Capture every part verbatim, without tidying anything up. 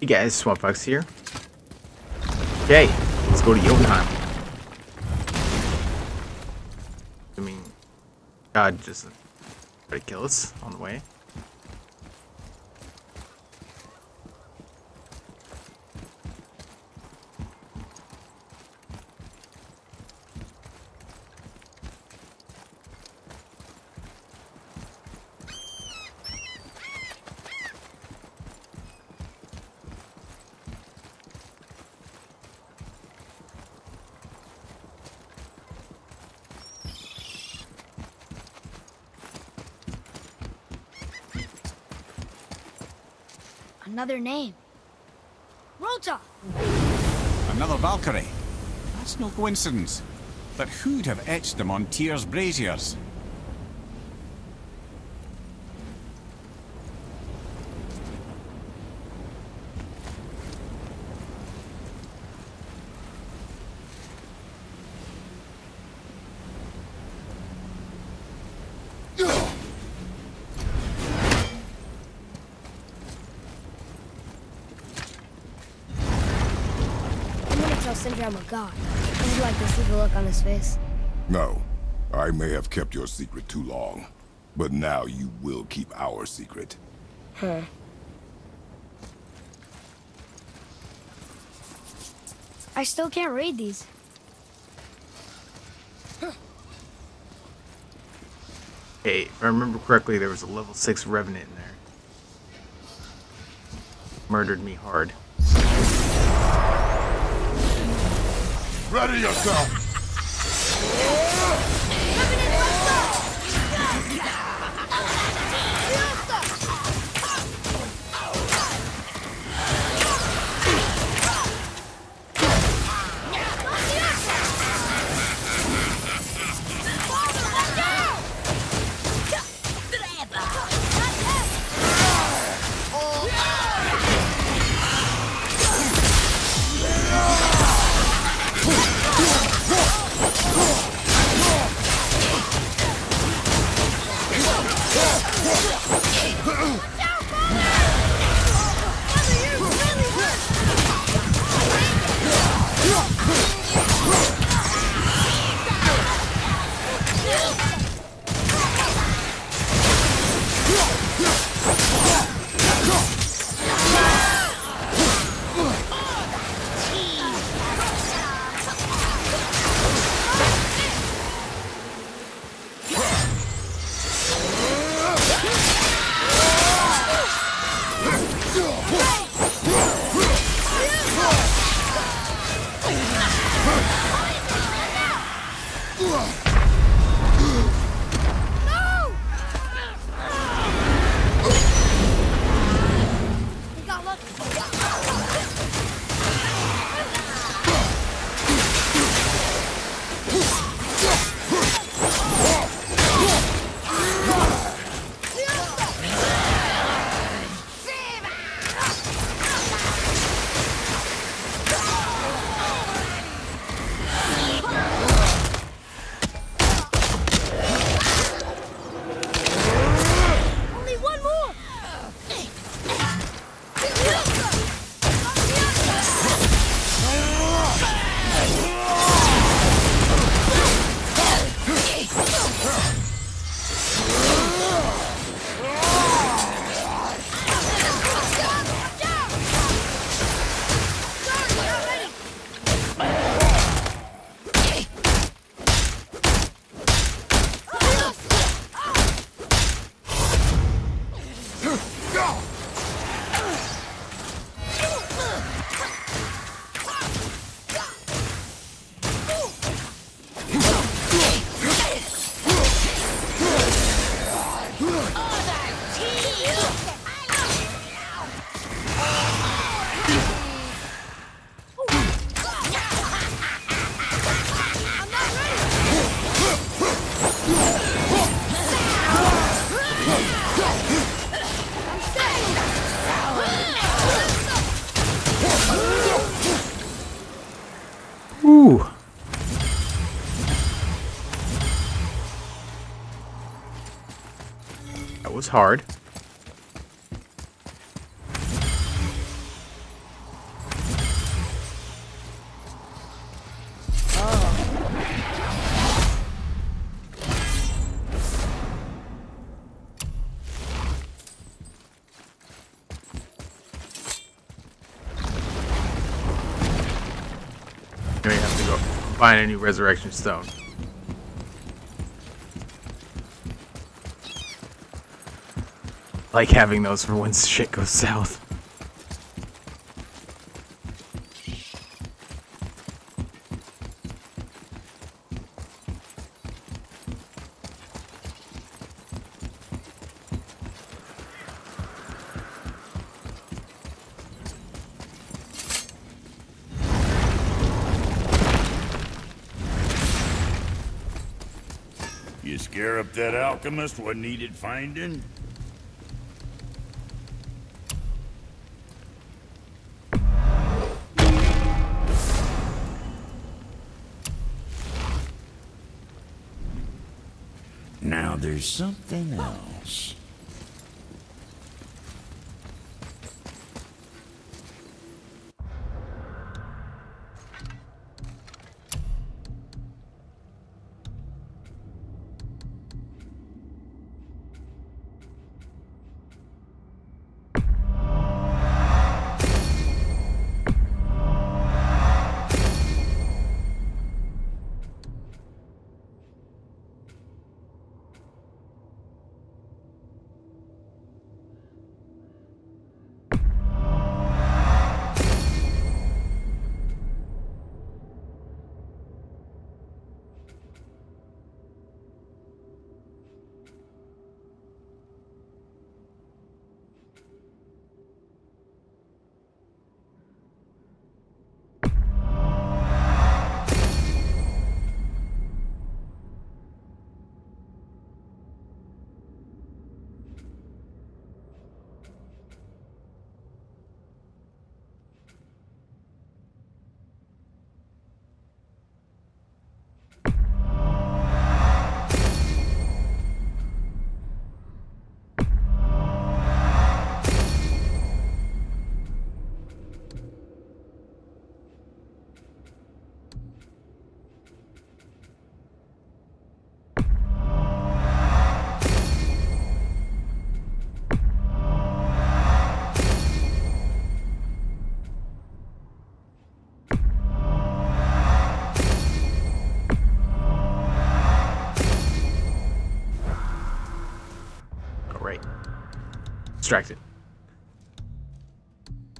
Hey guys, Swampfox here. Okay, let's go to Jotunheim. I mean, God just try to kill us on the way. Another name. Rota! Another Valkyrie. That's no coincidence. But who'd have etched them on Tyr's braziers? Sindri, I'm a god. Would you like to see the look on his face? No. I may have kept your secret too long, but now you will keep our secret. Huh. I still can't read these. Huh. Hey, if I remember correctly, there was a level six revenant in there. Murdered me hard. Ready yourself! Hard. You may have to go find a new resurrection stone. Like having those for when shit goes south. You scare up that alchemist what needed finding? Now there's something else. Distracted.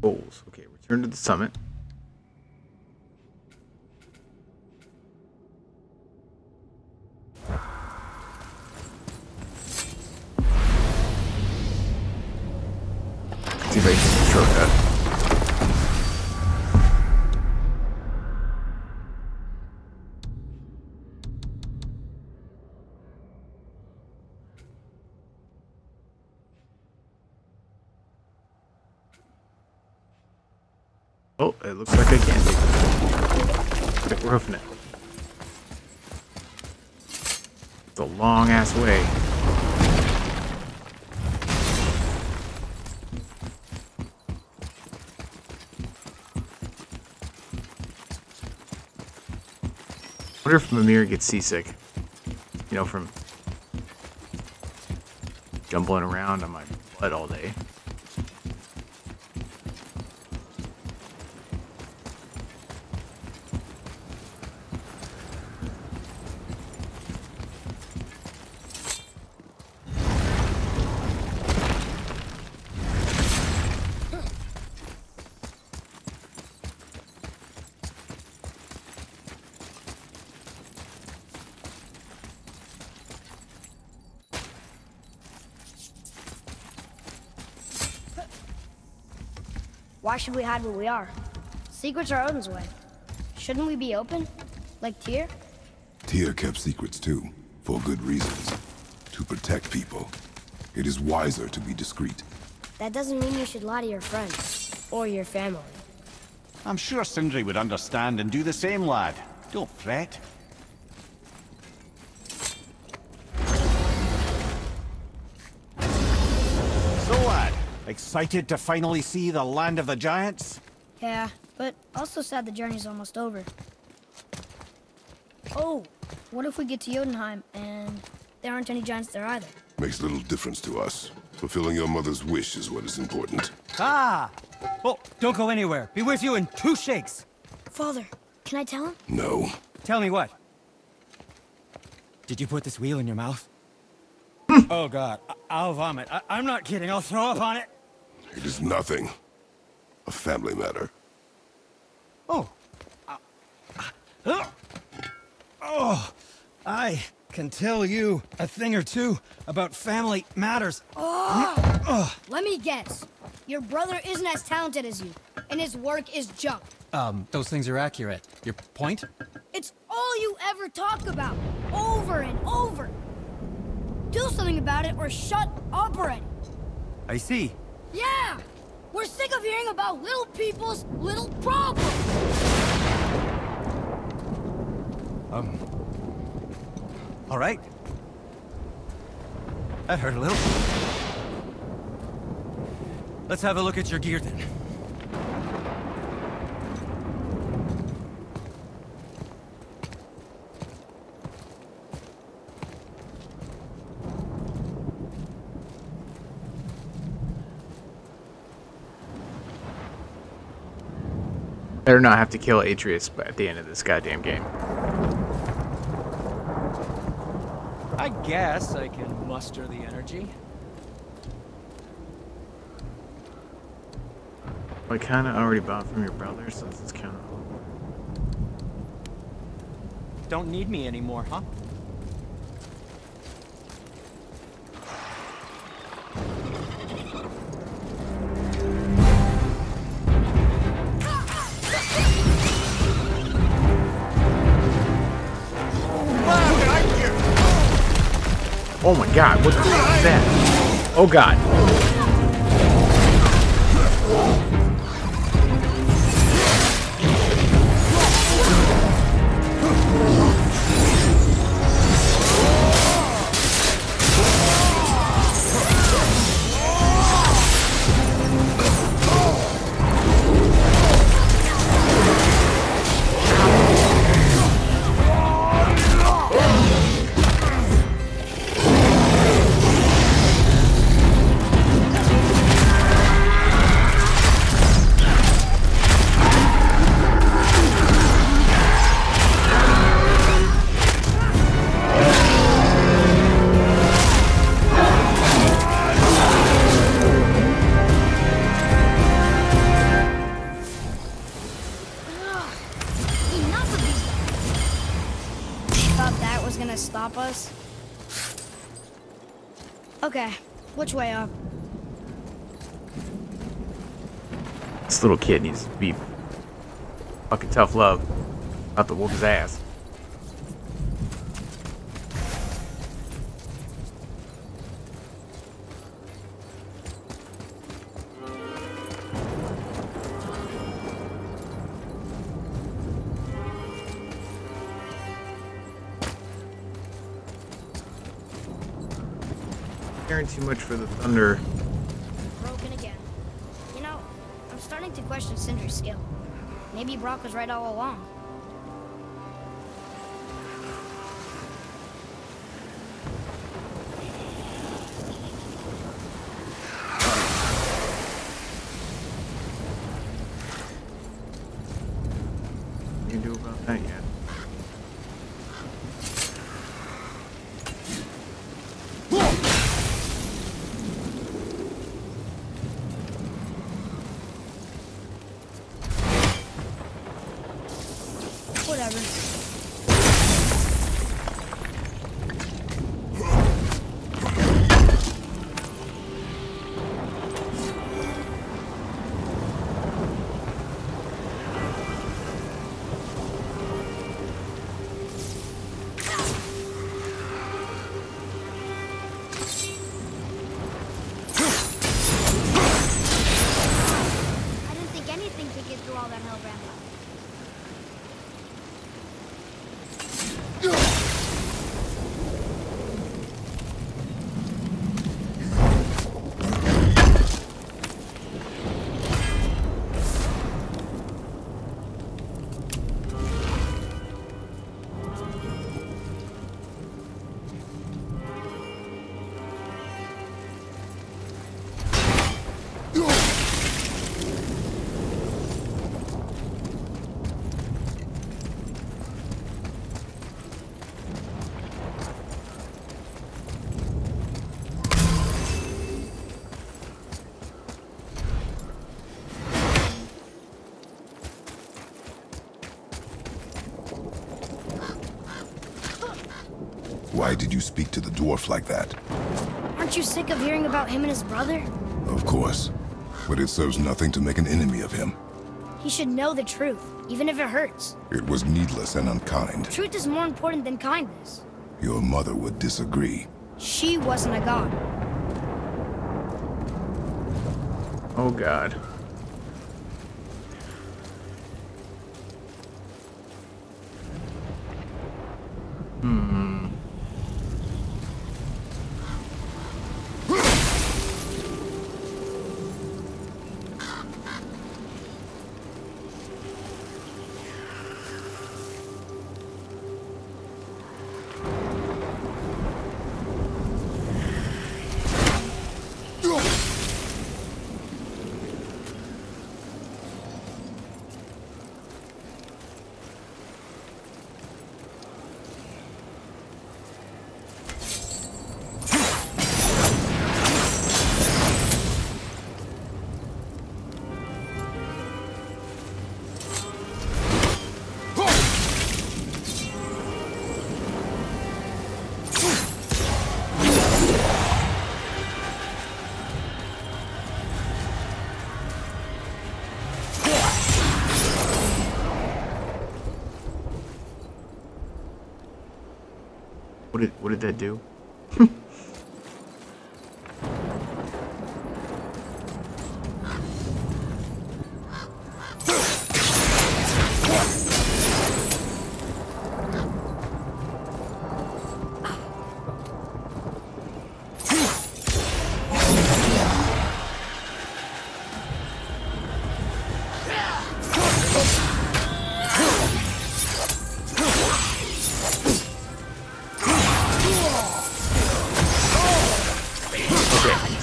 Goals. Okay, return to the summit. See if I can throw that. Oh, it looks like I can take it. We're hoofing it. It's a long ass way. I wonder if Mimir gets seasick. You know, from jumbling around on my butt all day. Why should we hide where we are? Secrets are Odin's way. Shouldn't we be open? Like Tyr? Tyr kept secrets too, for good reasons. To protect people. It is wiser to be discreet. That doesn't mean you should lie to your friends. Or your family. I'm sure Sindri would understand and do the same, lad. Don't fret. Excited to finally see the land of the giants? Yeah, but also sad the journey's almost over. Oh, what if we get to Jotunheim and there aren't any giants there either? Makes little difference to us. Fulfilling your mother's wish is what is important. Ah! Well, don't go anywhere. Be with you in two shakes. Father, Can I tell him? No. Tell me what? Did you put this wheel in your mouth? Oh, God. I I'll vomit. I I'm not kidding. I'll throw up on it. It is nothing. A family matter. Oh. Uh, uh, oh. I can tell you a thing or two about family matters. Oh. Oh. Let me guess. Your brother isn't as talented as you, and his work is junk. Um, those things are accurate. Your point? It's all you ever talk about, over and over. Do something about it or shut up already. I see. Yeah! We're sick of hearing about little people's little problems! Um... Alright. That hurt a little. Let's have a look at your gear then. Better not have to kill Atreus at the end of this goddamn game. I guess I can muster the energy. I kind of already bought from your brother, so this is kind of... Don't need me anymore, huh? Oh my god, what the fuck is that? Oh god. Okay, which way up? This little kid needs to be fucking tough love. About to whoop his ass. Too much for the thunder. Broken again. You know, I'm starting to question Sindri's skill. Maybe Brock was right all along. What do you do about that yet? Why did you speak to the dwarf like that? Aren't you sick of hearing about him and his brother? Of course. But it serves nothing to make an enemy of him. He should know the truth, even if it hurts. It was needless and unkind. Truth is more important than kindness. Your mother would disagree. She wasn't a god. Oh God. Hmm. What did, what did that do?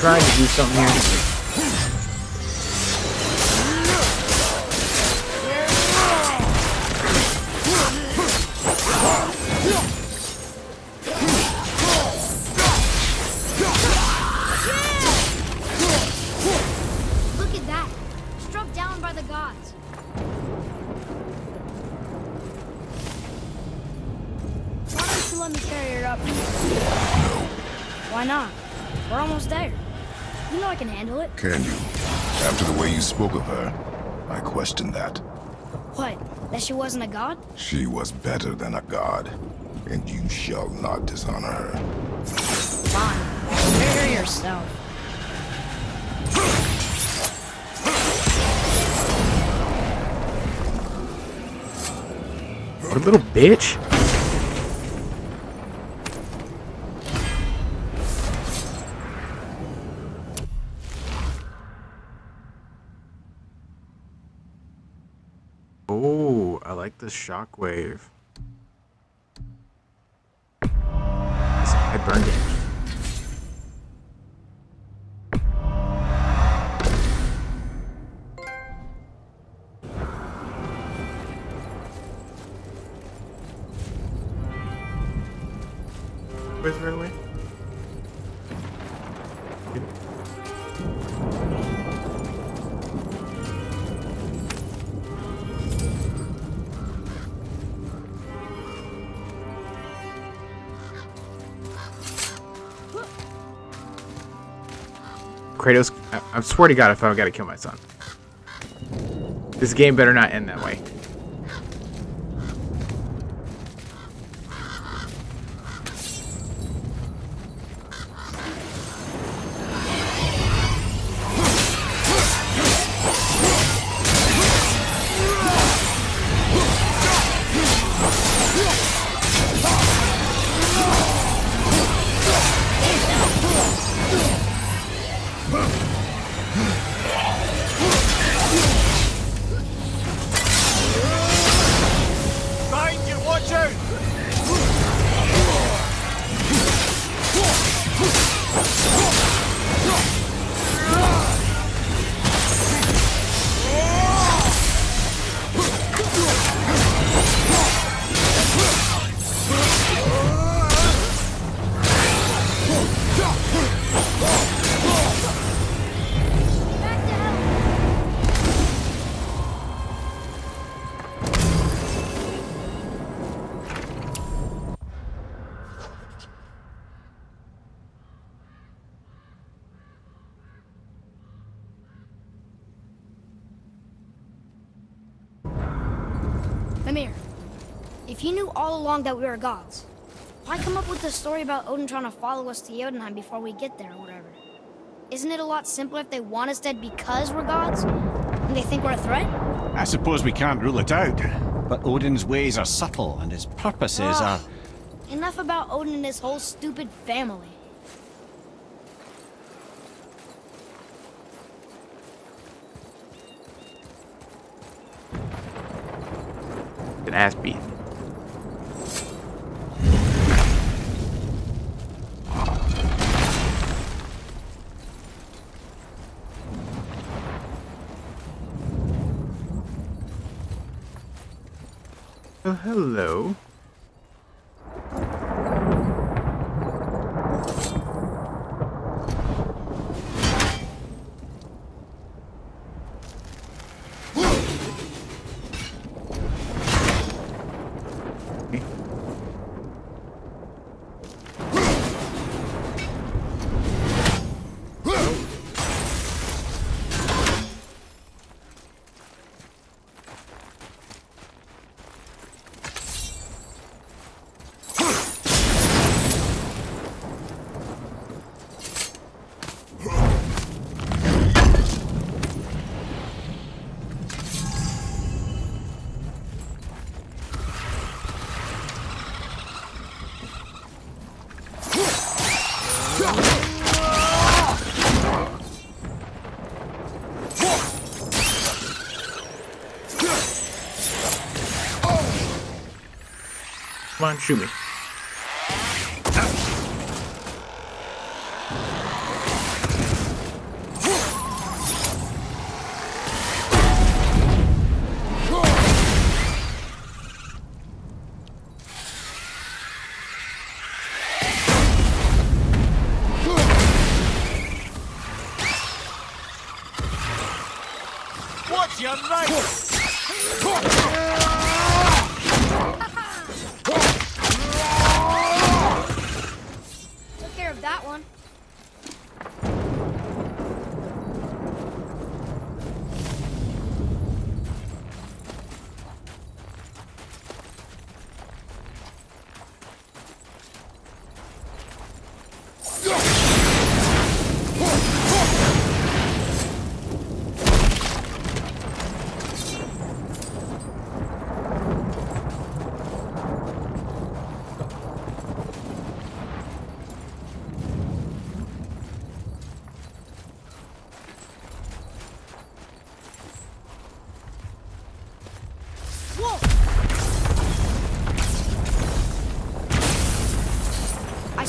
Trying to do something here. Look at that. Struck down by the gods. Why don't you let me carry her up? Why not? We're almost there. You know I can handle it. Can you? After the way you spoke of her, I question that. What? That she wasn't a god? She was better than a god, and you shall not dishonor her. Fine. Marry yourself. What a little bitch. The shockwave. I burned it. Where's the right away? Kratos, I, I swear to God, if I gotta kill my son. This game better not end that way. Mimir, if you knew all along that we were gods, why come up with the story about Odin trying to follow us to Jotunheim before we get there or whatever? Isn't it a lot simpler if they want us dead because we're gods? And they think we're a threat? I suppose we can't rule it out. But Odin's ways are subtle and his purposes uh, are... Enough about Odin and his whole stupid family. An ass beat. Oh, hello. Come on, shoot me. What's your knife? That one.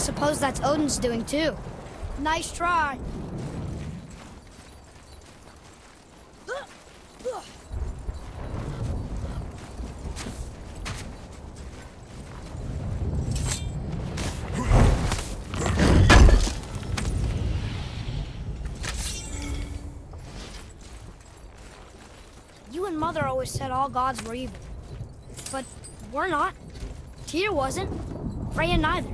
Suppose that's Odin's doing too. Nice try. You and Mother always said all gods were evil. But we're not. Tyr wasn't. Freya neither.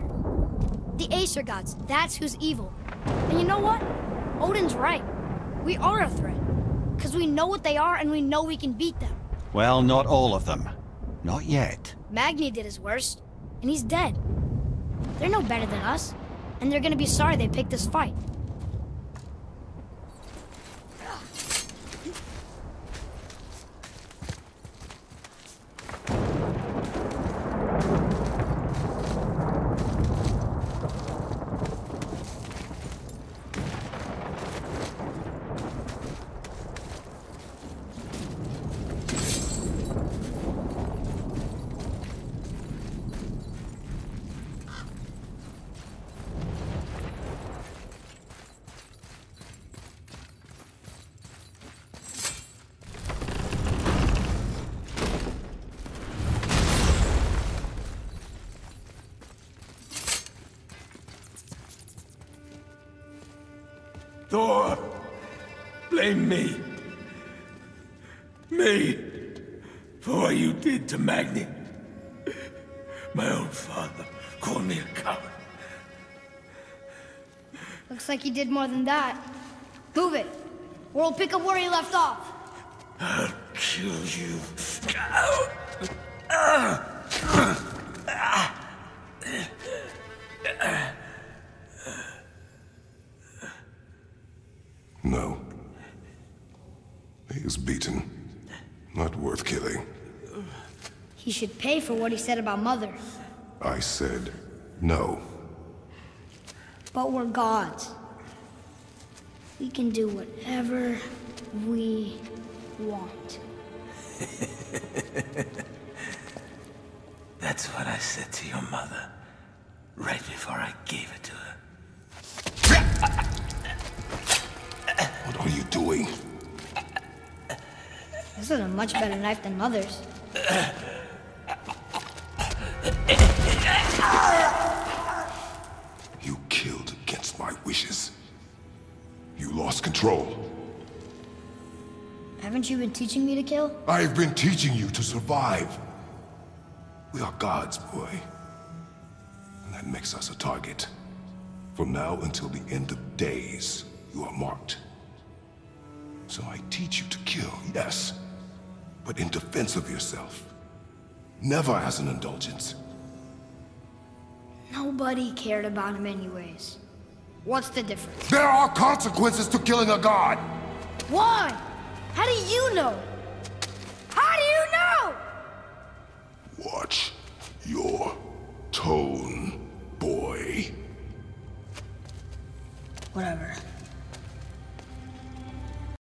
The Aesir gods, that's who's evil. And you know what? Odin's right. We are a threat. Because we know what they are and we know we can beat them. Well, not all of them. Not yet. Magni did his worst, and he's dead. They're no better than us, and they're gonna be sorry they picked this fight. Thor, blame me. Me for what you did to Magni. My own father called me a coward. Looks like you did more than that. Move it, or we'll pick up where he left off. I'll kill you. No. He is beaten. Not worth killing. He should pay for what he said about Mother. I said no. But we're gods. We can do whatever we want. That's what I said to your mother, right before I gave it to her. What are you doing? This is a much better knife than Mother's. You killed against my wishes. You lost control. Haven't you been teaching me to kill? I have been teaching you to survive. We are gods, boy. And that makes us a target. From now until the end of days, you are marked. So I teach you to kill, yes, but in defense of yourself. Never as an indulgence. Nobody cared about him anyways. What's the difference? There are consequences to killing a god! Why? How do you know? How do you know? Watch your tone, boy. Whatever.